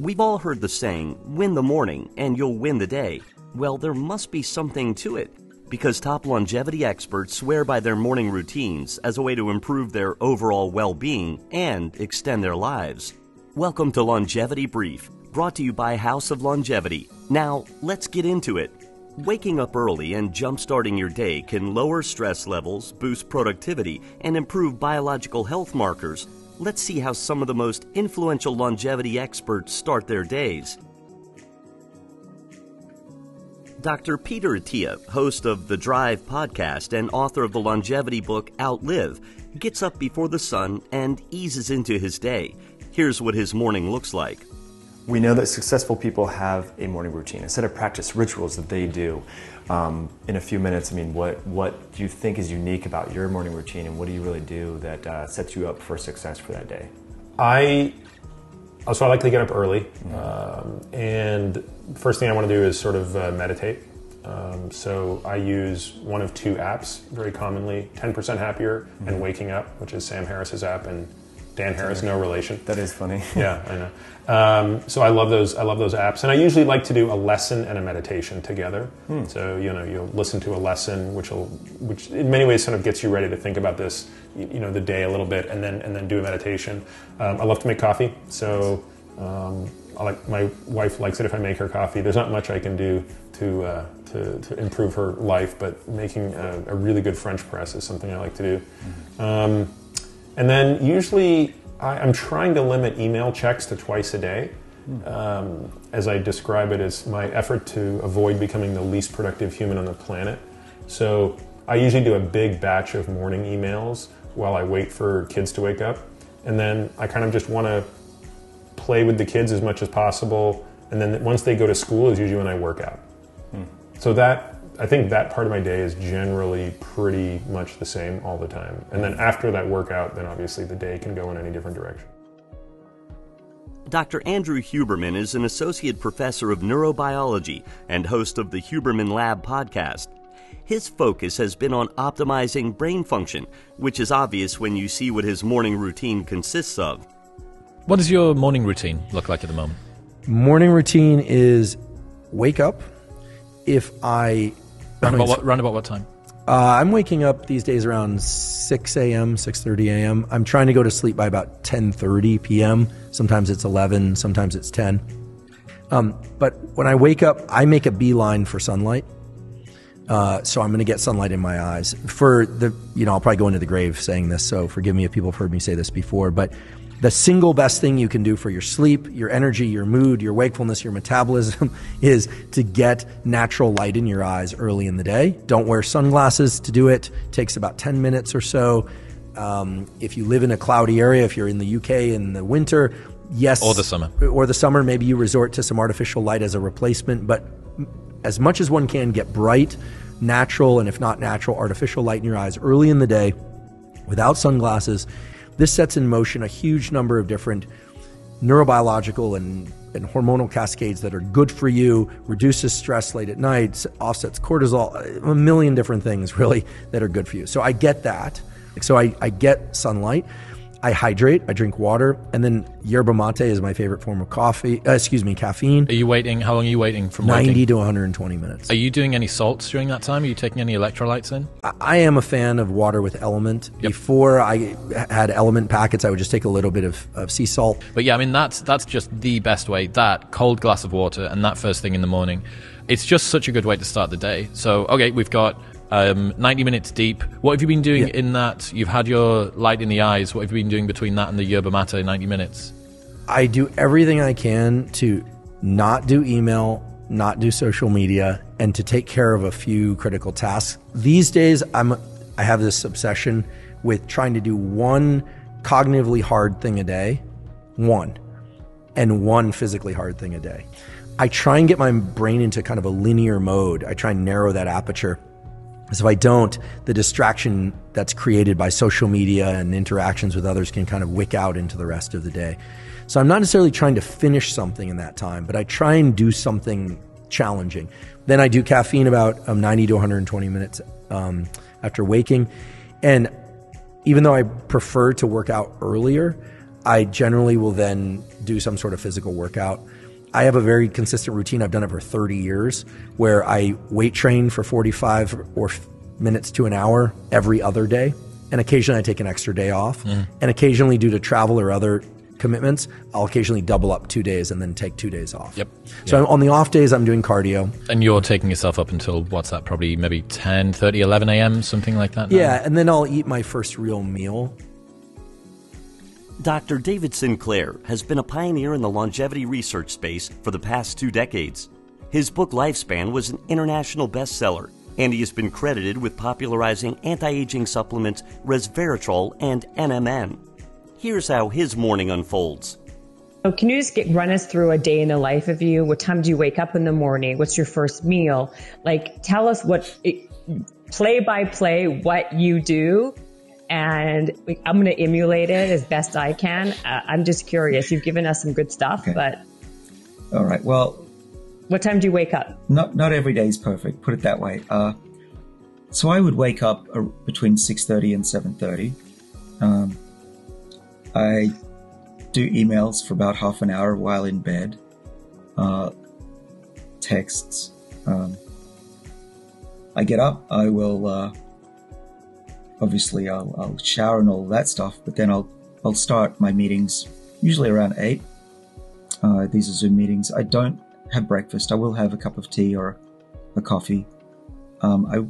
We've all heard the saying, win the morning and you'll win the day. Well, there must be something to it, because top longevity experts swear by their morning routines as a way to improve their overall well-being and extend their lives. Welcome to Longevity Brief, brought to you by House of Longevity. Now, let's get into it. Waking up early and jump-starting your day can lower stress levels, boost productivity, and improve biological health markers. Let's see how some of the most influential longevity experts start their days. Dr. Peter Attia, host of The Drive podcast and author of the longevity book Outlive, gets up before the sun and eases into his day. Here's what his morning looks like. We know that successful people have a morning routine, a set of practice rituals that they do. In a few minutes, what do you think is unique about your morning routine, and what do you really do that sets you up for success for that day? So I like to get up early, and first thing I want to do is sort of meditate. So I use one of two apps very commonly, 10% Happier and Waking Up, which is Sam Harris's app, and Dan Harris, no relation. That is funny. Yeah, I know. So I love those apps, and I usually like to do a lesson and a meditation together. So you'll listen to a lesson, which in many ways sort of gets you ready to think about this, the day a little bit, and then do a meditation. I love to make coffee, so my wife likes it if I make her coffee. There's not much I can do to improve her life, but making a really good French press is something I like to do. And then usually I'm trying to limit email checks to twice a day. As I describe it as my effort to avoid becoming the least productive human on the planet. So I usually do a big batch of morning emails while I wait for kids to wake up. And then I kind of just want to play with the kids as much as possible. And then once they go to school is usually when I work out. So I think that part of my day is generally pretty much the same all the time. And then after that workout, then obviously the day can go in any different direction. Dr. Andrew Huberman is an associate professor of neurobiology and host of the Huberman Lab podcast. His focus has been on optimizing brain function, which is obvious when you see what his morning routine consists of. What does your morning routine look like at the moment? Morning routine is wake up. If I... Round about what time? I'm waking up these days around 6 a.m., 6:30 a.m. I'm trying to go to sleep by about 10:30 p.m. Sometimes it's 11, sometimes it's 10. But when I wake up, I make a beeline for sunlight. So I'm going to get sunlight in my eyes. I'll probably go into the grave saying this, so forgive me if people have heard me say this before, but the single best thing you can do for your sleep, your energy, your mood, your wakefulness, your metabolism is to get natural light in your eyes early in the day. Don't wear sunglasses to do it. It takes about 10 minutes or so. If you live in a cloudy area, if you're in the UK in the winter, yes. Or the summer, maybe you resort to some artificial light as a replacement, but as much as one can, get bright, natural, and if not natural, artificial light in your eyes early in the day without sunglasses. This sets in motion a huge number of different neurobiological and hormonal cascades that are good for you, reduces stress late at night, offsets cortisol, a million different things really that are good for you. So I get that. So I get sunlight, I hydrate, I drink water, and then yerba mate is my favorite form of caffeine. How long are you waiting from 90 waking? to 120 minutes. Are you doing any salts during that time? Are you taking any electrolytes in? I am a fan of water with Element. Yep. Before I had Element packets, I would just take a little bit of sea salt. But yeah, that's just the best way. That cold glass of water and that first thing in the morning. It's just such a good way to start the day. So, okay, we've got 90 minutes deep. What have you been doing in that? You've had your light in the eyes. What have you been doing between that and the yerba mate 90 minutes? I do everything I can to not do email, not do social media, and to take care of a few critical tasks. These days, I have this obsession with trying to do one cognitively hard thing a day, and one physically hard thing a day. I try and get my brain into kind of a linear mode. I try and narrow that aperture. So if I don't, the distraction that's created by social media and interactions with others can kind of wick out into the rest of the day. So I'm not necessarily trying to finish something in that time, but I try and do something challenging. Then I do caffeine about 90 to 120 minutes after waking. And even though I prefer to work out earlier, I generally will then do some sort of physical workout. I have a very consistent routine. I've done it for 30 years where I weight train for 45 minutes to an hour every other day. And occasionally I take an extra day off. And occasionally due to travel or other commitments, I'll occasionally double up 2 days and then take 2 days off. So on the off days, I'm doing cardio. And you're taking yourself up until, what's that, probably maybe 10, 30, 11 a.m., something like that? Now? Yeah, and then I'll eat my first real meal. Dr. David Sinclair has been a pioneer in the longevity research space for the past 2 decades. His book Lifespan was an international bestseller, and he has been credited with popularizing anti-aging supplements resveratrol and NMN. Here's how his morning unfolds. So can you just run us through a day in the life of you? What time do you wake up in the morning? What's your first meal? Like, tell us what, play by play, what you do. And I'm going to emulate it as best I can. I'm just curious. You've given us some good stuff, okay. But... All right, well... What time do you wake up? Not every day is perfect, put it that way. So I would wake up between 6:30 and 7:30. I do emails for about half an hour while in bed. Texts. I get up, I will... Obviously, I'll shower and all that stuff, but then I'll start my meetings usually around 8. These are Zoom meetings. I don't have breakfast. I will have a cup of tea or a coffee. I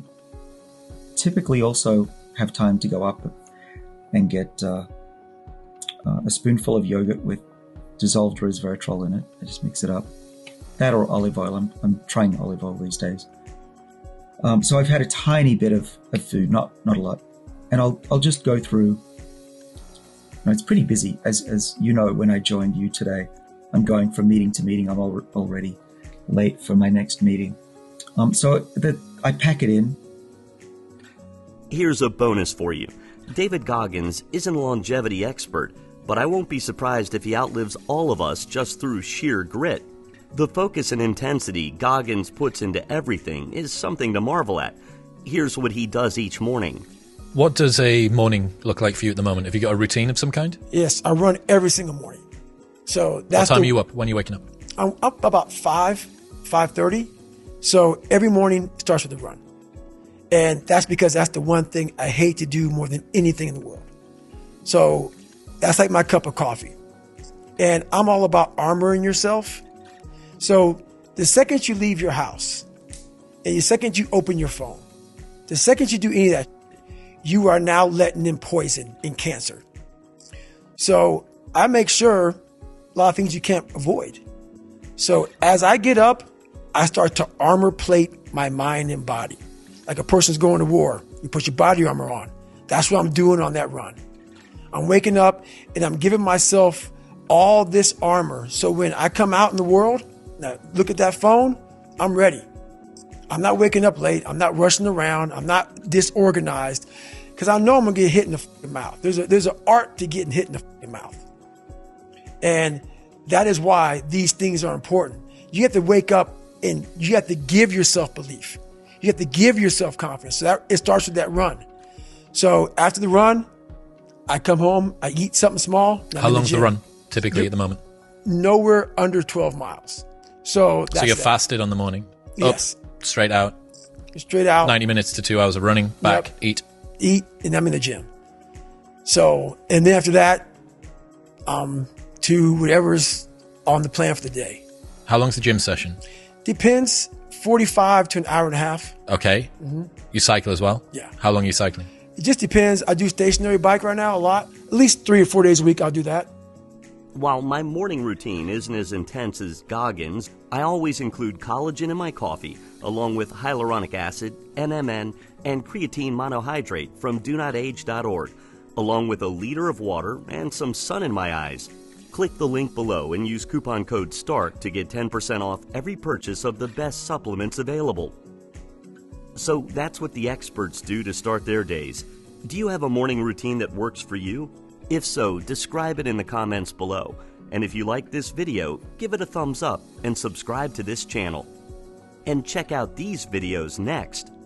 typically also have time to go up and get a spoonful of yogurt with dissolved resveratrol in it. I just mix it up. That or olive oil. I'm trying olive oil these days. So I've had a tiny bit of food, not a lot. And I'll just go through. You know, it's pretty busy, as you know. When I joined you today, I'm going from meeting to meeting. I'm already late for my next meeting, so that I pack it in. Here's a bonus for you. David Goggins isn't a longevity expert, but I won't be surprised if he outlives all of us just through sheer grit. The focus and intensity Goggins puts into everything is something to marvel at. Here's what he does each morning. What does a morning look like for you at the moment? Have you got a routine of some kind? Yes, I run every single morning. So that's what time are you up? When are you waking up? I'm up about 5:30. So every morning starts with a run. And that's because that's the one thing I hate to do more than anything in the world. So that's like my cup of coffee. And I'm all about armoring yourself. So the second you leave your house and the second you open your phone, the second you do any of that, you are now letting in poison and cancer. So I make sure a lot of things you can't avoid. So as I get up, I start to armor plate my mind and body. Like a person's going to war, you put your body armor on. That's what I'm doing on that run. I'm waking up and I'm giving myself all this armor. So when I come out in the world, now, look at that phone. I'm ready. I'm not waking up late. I'm not rushing around. I'm not disorganized because I know I'm going to get hit in the fucking mouth. There's an art to getting hit in the fucking mouth. And that is why these things are important. You have to wake up and you have to give yourself belief. You have to give yourself confidence. So that, it starts with that run. So after the run, I come home. I eat something small. How long's the run typically at the moment? Nowhere under 12 miles. So you're fasted on the morning? Yes. Up, straight out? Straight out. 90 minutes to 2 hours of running, back, yep. Eat, and I'm in the gym. So, and then after that, to whatever's on the plan for the day. How long's the gym session? Depends, 45 to an hour and a half. Okay. Mm-hmm. You cycle as well? Yeah. How long are you cycling? It just depends. I do stationary bike right now a lot. At least 3 or 4 days a week I'll do that. While my morning routine isn't as intense as Goggins, I always include collagen in my coffee, along with hyaluronic acid, NMN, and creatine monohydrate from DoNotAge.org, along with a liter of water and some sun in my eyes. Click the link below and use coupon code START to get 10% off every purchase of the best supplements available. So that's what the experts do to start their days. Do you have a morning routine that works for you? If so, describe it in the comments below. And if you like this video, give it a thumbs up and subscribe to this channel. And check out these videos next.